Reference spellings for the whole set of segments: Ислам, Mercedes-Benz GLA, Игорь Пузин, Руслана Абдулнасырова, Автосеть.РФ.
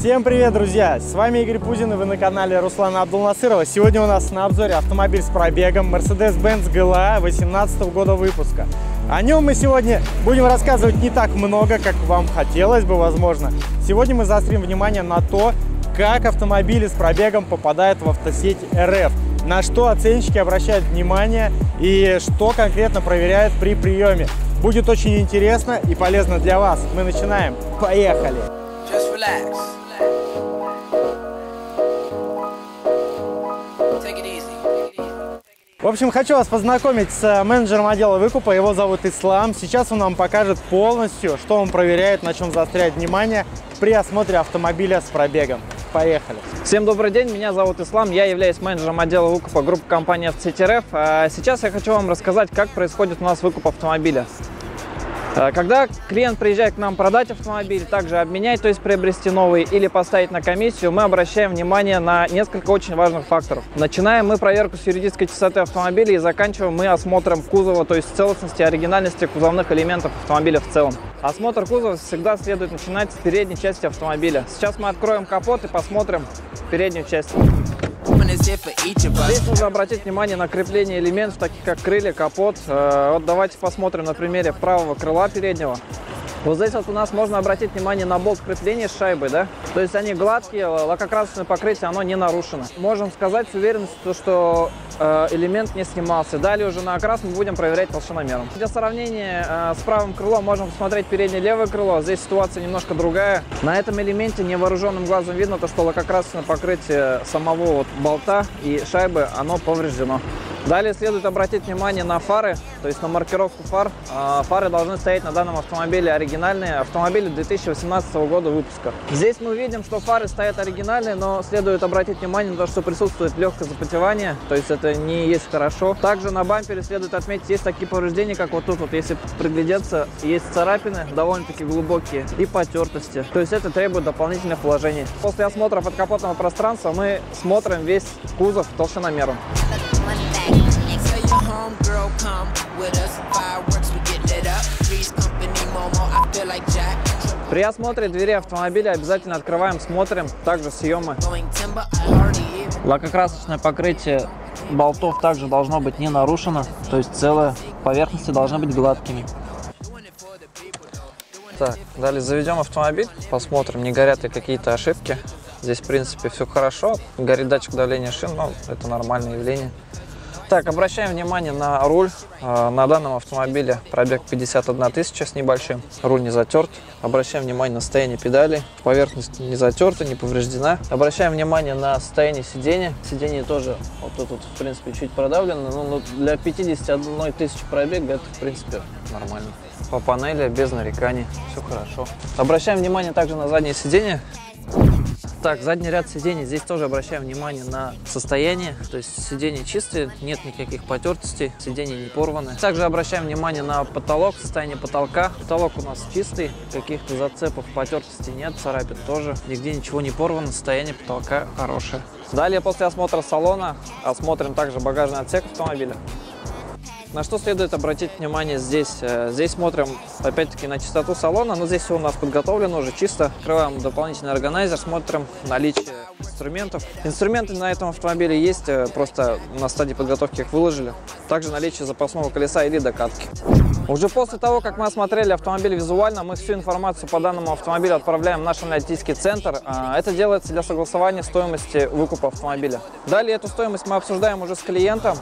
Всем привет, друзья! С вами Игорь Пузин и вы на канале Руслана Абдулнасырова. Сегодня у нас на обзоре автомобиль с пробегом Mercedes-Benz GLA 2018 года выпуска. О нем мы сегодня будем рассказывать не так много, как вам хотелось бы, возможно. Сегодня мы заострим внимание на то, как автомобили с пробегом попадают в автосеть РФ, на что оценщики обращают внимание и что конкретно проверяют при приеме. Будет очень интересно и полезно для вас. Мы начинаем. Поехали! В общем, хочу вас познакомить с менеджером отдела выкупа, его зовут Ислам. Сейчас он нам покажет полностью, что он проверяет, на чем заостряет внимание при осмотре автомобиля с пробегом. Поехали. Всем добрый день, меня зовут Ислам, я являюсь менеджером отдела выкупа группы компании «Автосеть.РФ». Сейчас я хочу вам рассказать, как происходит у нас выкуп автомобиля. Когда клиент приезжает к нам продать автомобиль, также обменять, то есть приобрести новый или поставить на комиссию, мы обращаем внимание на несколько очень важных факторов. Начинаем мы проверку с юридической чистоты автомобиля и заканчиваем мы осмотром кузова, то есть целостности и оригинальности кузовных элементов автомобиля в целом. Осмотр кузова всегда следует начинать с передней части автомобиля. Сейчас мы откроем капот и посмотрим переднюю часть. Здесь нужно обратить внимание на крепление элементов, таких как крылья, капот. Вот давайте посмотрим на примере правого крыла переднего. Вот здесь вот у нас можно обратить внимание на болт крепления с шайбой, да? То есть они гладкие, лакокрасочное покрытие, оно не нарушено. Можем сказать с уверенностью, что элемент не снимался. Далее уже на окрас мы будем проверять толщиномером. Для сравнения с правым крылом можем посмотреть переднее левое крыло. Здесь ситуация немножко другая. На этом элементе невооруженным глазом видно то, что лакокрасочное покрытие самого вот болта и шайбы, оно повреждено. Далее следует обратить внимание на фары, то есть на маркировку фар. Фары должны стоять на данном автомобиле оригинальные, автомобили 2018 года выпуска. Здесь мы видим, что фары стоят оригинальные, но следует обратить внимание на то, что присутствует легкое запотевание, то есть это не есть хорошо. Также на бампере следует отметить, есть такие повреждения, как вот тут, вот, если приглядеться, есть царапины, довольно-таки глубокие, и потертости, то есть это требует дополнительных вложений. После осмотра подкапотного пространства мы смотрим весь кузов толщиномером. При осмотре двери автомобиля обязательно открываем, смотрим также съемы. Лакокрасочное покрытие болтов также должно быть не нарушено, то есть целые поверхности должны быть гладкими. Так, далее заведем автомобиль, посмотрим, не горят ли какие-то ошибки. Здесь в принципе все хорошо, горит датчик давления шин, но это нормальное явление. Так, обращаем внимание на руль. На данном автомобиле пробег 51 тысяча с небольшим. Руль не затерт. Обращаем внимание на состояние педалей. Поверхность не затерта, не повреждена. Обращаем внимание на состояние сидения. Сиденье тоже вот тут, в принципе, чуть продавлено. Но для 51 тысячи пробега это, в принципе, нормально. По панели без нареканий. Все хорошо. Обращаем внимание также на заднее сиденье. Так, задний ряд сидений, здесь тоже обращаем внимание на состояние, то есть сиденья чистые, нет никаких потертостей, сиденья не порваны. Также обращаем внимание на потолок, состояние потолка. Потолок у нас чистый, каких-то зацепов, потертостей нет, царапин тоже, нигде ничего не порвано, состояние потолка хорошее. Далее, после осмотра салона, осмотрим также багажный отсек автомобиля. На что следует обратить внимание здесь? Здесь смотрим опять-таки на чистоту салона, но здесь все у нас подготовлено уже чисто. Открываем дополнительный органайзер, смотрим наличие инструментов. Инструменты на этом автомобиле есть, просто на стадии подготовки их выложили. Также наличие запасного колеса или докатки. Уже после того, как мы осмотрели автомобиль визуально, мы всю информацию по данному автомобилю отправляем в наш аналитический центр. Это делается для согласования стоимости выкупа автомобиля. Далее эту стоимость мы обсуждаем уже с клиентом.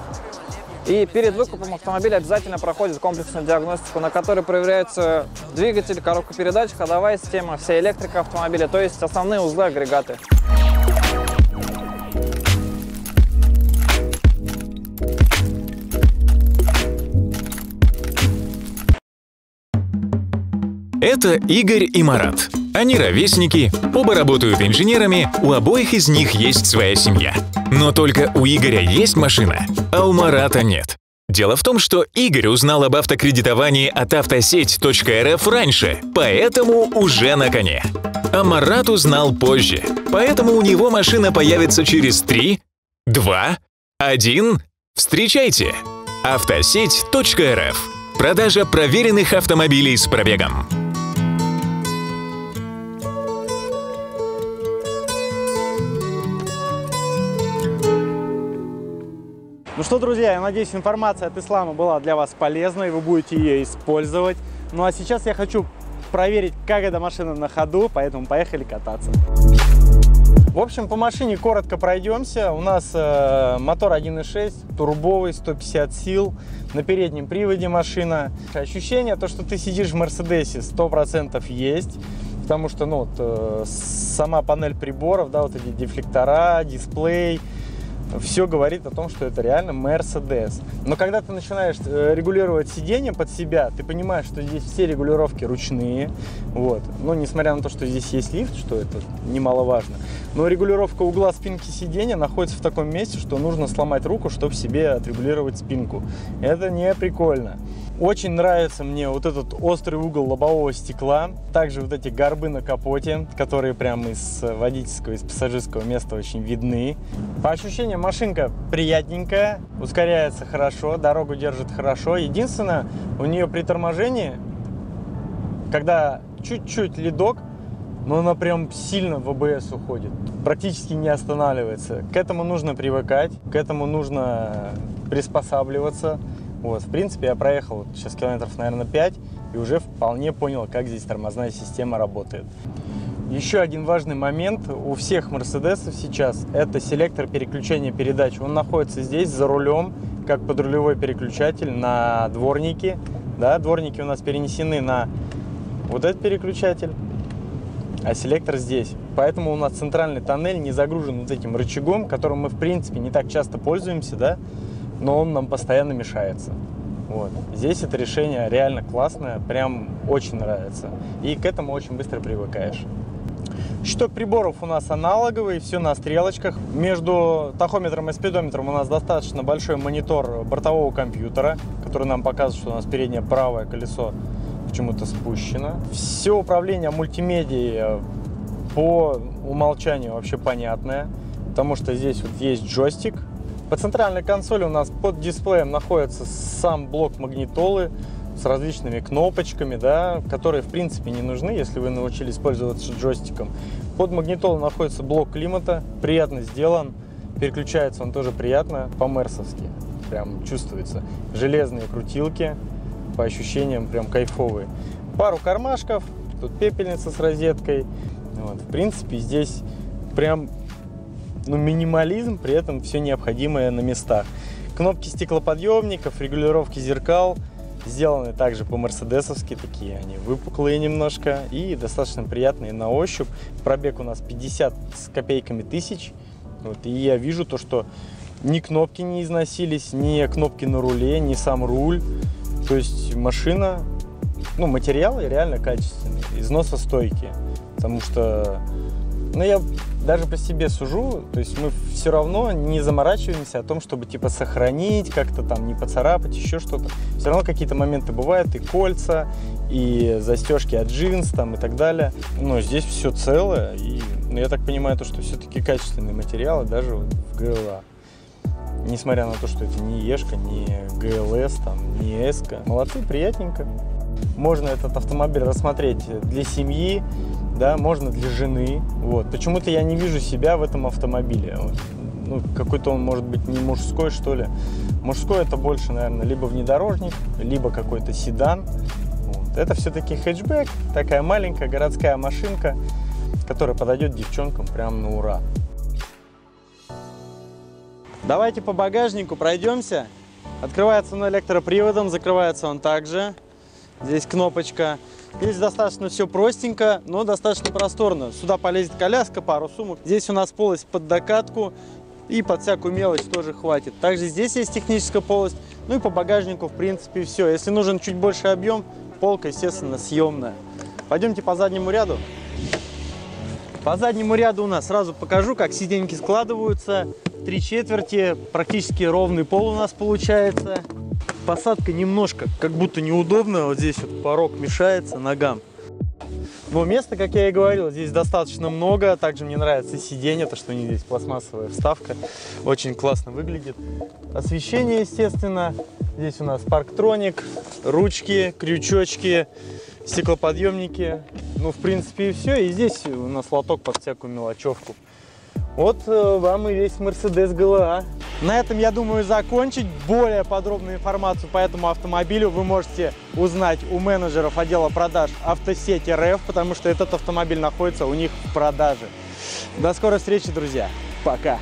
И перед выкупом автомобиля обязательно проходит комплексную диагностику, на которой проверяются двигатель, коробка передач, ходовая система, вся электрика автомобиля, то есть основные узлы, агрегаты. Это Игорь и Марат. Они ровесники, оба работают инженерами, у обоих из них есть своя семья. Но только у Игоря есть машина, а у Марата нет. Дело в том, что Игорь узнал об автокредитовании от Автосеть.РФ раньше, поэтому уже на коне. А Марат узнал позже, поэтому у него машина появится через 3, 2, 1. Встречайте! Автосеть.РФ. Продажа проверенных автомобилей с пробегом. Ну что, друзья, я надеюсь, информация от Ислама была для вас полезной, вы будете ее использовать. Ну а сейчас я хочу проверить, как эта машина на ходу, поэтому поехали кататься. В общем, по машине коротко пройдемся. У нас мотор 1.6, турбовый, 150 сил. На переднем приводе машина. Ощущение, то, что ты сидишь в Мерседесе, 100% есть. Потому что ну, вот, сама панель приборов, да, вот эти дефлектора, дисплей, все говорит о том, что это реально Mercedes. Но когда ты начинаешь регулировать сиденье под себя, ты понимаешь, что здесь все регулировки ручные. Вот. Ну, несмотря на то, что здесь есть лифт, что это немаловажно. Но регулировка угла спинки сиденья находится в таком месте, что нужно сломать руку, чтобы себе отрегулировать спинку. Это не прикольно. Очень нравится мне вот этот острый угол лобового стекла. Также вот эти горбы на капоте, которые прямо из водительского, из пассажирского места очень видны. По ощущениям машинка приятненькая, ускоряется хорошо, дорогу держит хорошо. Единственное, у нее при торможении, когда чуть-чуть лидок, но она прям сильно в АБС уходит, практически не останавливается. К этому нужно привыкать, к этому нужно приспосабливаться. Вот, в принципе, я проехал сейчас километров, наверное, 5 и уже вполне понял, как здесь тормозная система работает. Еще один важный момент у всех Мерседесов сейчас – это селектор переключения передач. Он находится здесь за рулем, как подрулевой переключатель на дворники. Да, дворники у нас перенесены на вот этот переключатель, а селектор здесь. Поэтому у нас центральный тоннель не загружен вот этим рычагом, которым мы, в принципе, не так часто пользуемся, да? Но он нам постоянно мешается. Вот. Здесь это решение реально классное, прям очень нравится. И к этому очень быстро привыкаешь. Щиток приборов у нас аналоговый, все на стрелочках. Между тахометром и спидометром у нас достаточно большой монитор бортового компьютера, который нам показывает, что у нас переднее правое колесо почему-то спущено. Все управление мультимедией по умолчанию вообще понятное, потому что здесь вот есть джойстик. По центральной консоли у нас под дисплеем находится сам блок магнитолы с различными кнопочками, да, которые в принципе не нужны, если вы научились пользоваться джойстиком. Под магнитолой находится блок климата, приятно сделан, переключается он тоже приятно, по-мерсовски, прям чувствуется. Железные крутилки, по ощущениям прям кайфовые. Пару кармашков, тут пепельница с розеткой, вот, в принципе здесь прям... Ну, минимализм, при этом все необходимое на местах. Кнопки стеклоподъемников, регулировки зеркал сделаны также по-мерседесовски, такие они выпуклые немножко и достаточно приятные на ощупь. Пробег у нас 50 с копейками тысяч. Вот, и я вижу то, что ни кнопки не износились, ни кнопки на руле, ни сам руль. То есть машина, ну, материалы реально качественные, износостойкие, потому что... Но я даже по себе сужу, то есть мы все равно не заморачиваемся о том, чтобы типа сохранить, как-то там не поцарапать, еще что-то. Все равно какие-то моменты бывают, и кольца, и застежки от джинс там и так далее. Но здесь все целое, и ну, я так понимаю, то, что все-таки качественные материалы даже вот в GLA. Несмотря на то, что это не Ешка, не ГЛС, там, не Эска. Молодцы, приятненько. Можно этот автомобиль рассмотреть для семьи, да, можно для жены. Вот. Почему-то я не вижу себя в этом автомобиле. Вот. Ну, какой-то он может быть не мужской, что ли. Мужской это больше, наверное, либо внедорожник, либо какой-то седан. Вот. Это все-таки хэтчбэк, такая маленькая городская машинка, которая подойдет девчонкам прям на ура. Давайте по багажнику пройдемся. Открывается он электроприводом, закрывается он также. Здесь кнопочка. Здесь достаточно все простенько, но достаточно просторно. Сюда полезет коляска, пару сумок. Здесь у нас полость под докатку и под всякую мелочь тоже хватит. Также здесь есть техническая полость. Ну и по багажнику в принципе все. Если нужен чуть больше объем, полка, естественно, съемная. Пойдемте по заднему ряду. По заднему ряду у нас сразу покажу, как сиденьки складываются. 3/4, практически ровный пол у нас получается. Посадка немножко, как будто неудобно, вот здесь вот порог мешается ногам. Но места, как я и говорил, здесь достаточно много. Также мне нравится сиденье, то что у них здесь пластмассовая вставка, очень классно выглядит. Освещение, естественно. Здесь у нас парктроник, ручки, крючочки, стеклоподъемники. Ну, в принципе, и все. И здесь у нас лоток под всякую мелочевку. Вот вам и весь Mercedes GLA. На этом, я думаю, закончить. Более подробную информацию по этому автомобилю вы можете узнать у менеджеров отдела продаж «Автосеть.РФ», потому что этот автомобиль находится у них в продаже. До скорой встречи, друзья. Пока.